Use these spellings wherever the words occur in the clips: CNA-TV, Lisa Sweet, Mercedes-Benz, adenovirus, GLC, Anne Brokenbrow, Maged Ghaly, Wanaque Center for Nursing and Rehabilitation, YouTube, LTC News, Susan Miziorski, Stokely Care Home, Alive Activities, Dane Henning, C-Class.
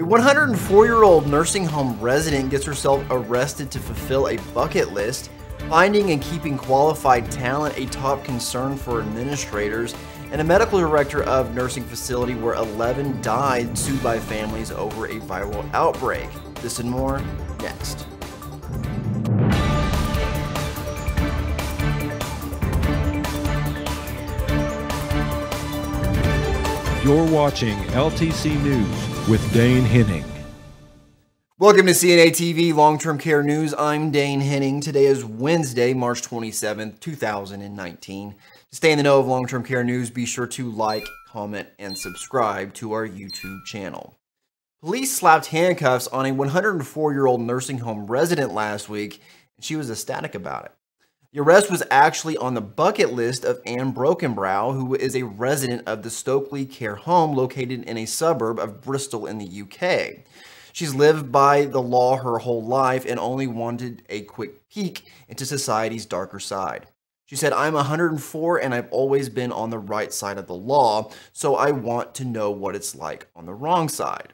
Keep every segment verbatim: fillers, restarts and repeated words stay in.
A one hundred four-year-old nursing home resident gets herself arrested to fulfill a bucket list. Finding and keeping qualified talent, a top concern for administrators, and a medical director of nursing facility where eleven died, sued by families over a viral outbreak. This and more next. You're watching L T C News with Dane Henning. Welcome to C N A T V Long-Term Care News. I'm Dane Henning. Today is Wednesday, March twenty-seventh, two thousand nineteen. To stay in the know of long-term care news, be sure to like, comment, and subscribe to our YouTube channel. Police slapped handcuffs on a one hundred four-year-old nursing home resident last week, and she was ecstatic about it. The arrest was actually on the bucket list of Anne Brokenbrow, who is a resident of the Stokely Care Home located in a suburb of Bristol in the U K. She's lived by the law her whole life and only wanted a quick peek into society's darker side. She said, "I'm one hundred four and I've always been on the right side of the law, so I want to know what it's like on the wrong side."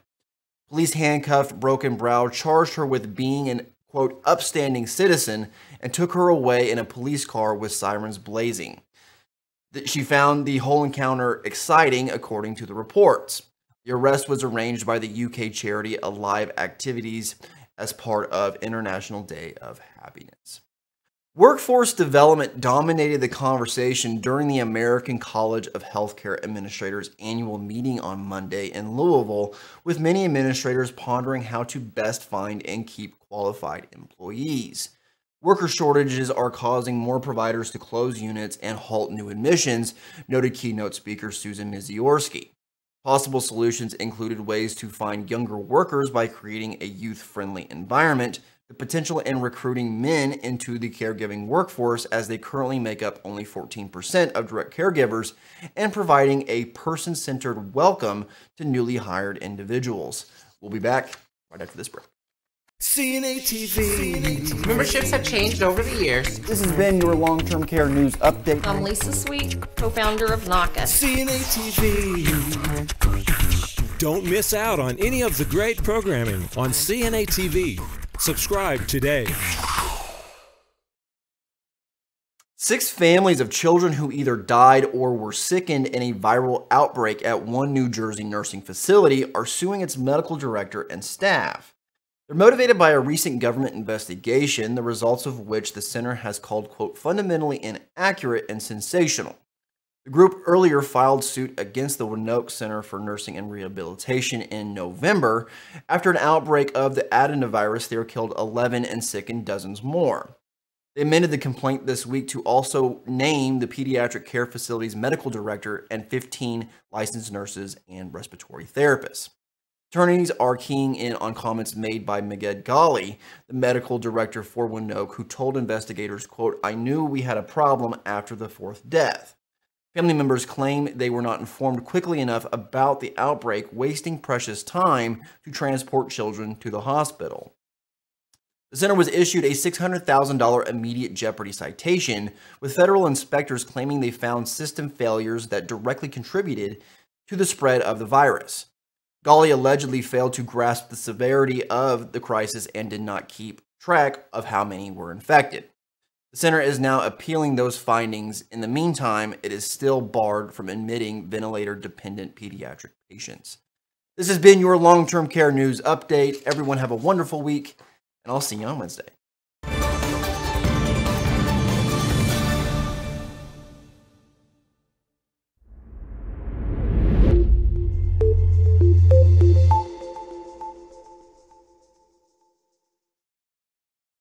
Police handcuffed Brokenbrow, charged her with being an, quote, upstanding citizen, and took her away in a police car with sirens blazing. She found the whole encounter exciting, according to the reports. The arrest was arranged by the U K charity Alive Activities as part of International Day of Happiness. Workforce development dominated the conversation during the American College of Healthcare Administrators annual meeting on Monday in Louisville, with many administrators pondering how to best find and keep qualified employees. Worker shortages are causing more providers to close units and halt new admissions, noted keynote speaker Susan Miziorski. Possible solutions included ways to find younger workers by creating a youth-friendly environment, the potential in recruiting men into the caregiving workforce as they currently make up only fourteen percent of direct caregivers, and providing a person-centered welcome to newly hired individuals. We'll be back right after this break. C N A T V. Memberships have changed over the years. This has been your long-term care news update. I'm Lisa Sweet, co-founder of Wanaque. C N A T V. Don't miss out on any of the great programming on C N A T V. Subscribe today. Six families of children who either died or were sickened in a viral outbreak at one New Jersey nursing facility are suing its medical director and staff. They're motivated by a recent government investigation, the results of which the center has called, quote, fundamentally inaccurate and sensational. The group earlier filed suit against the Wanaque Center for Nursing and Rehabilitation in November after an outbreak of the adenovirus there killed eleven and sickened dozens more. They amended the complaint this week to also name the pediatric care facility's medical director and fifteen licensed nurses and respiratory therapists. Attorneys are keying in on comments made by Maged Ghaly, the medical director for Wanaque, who told investigators, quote, "I knew we had a problem after the fourth death." Family members claim they were not informed quickly enough about the outbreak, wasting precious time to transport children to the hospital. The center was issued a six hundred thousand dollar immediate jeopardy citation, with federal inspectors claiming they found system failures that directly contributed to the spread of the virus. Ghaly allegedly failed to grasp the severity of the crisis and did not keep track of how many were infected. The center is now appealing those findings. In the meantime, it is still barred from admitting ventilator-dependent pediatric patients. This has been your long-term care news update. Everyone have a wonderful week, and I'll see you on Wednesday.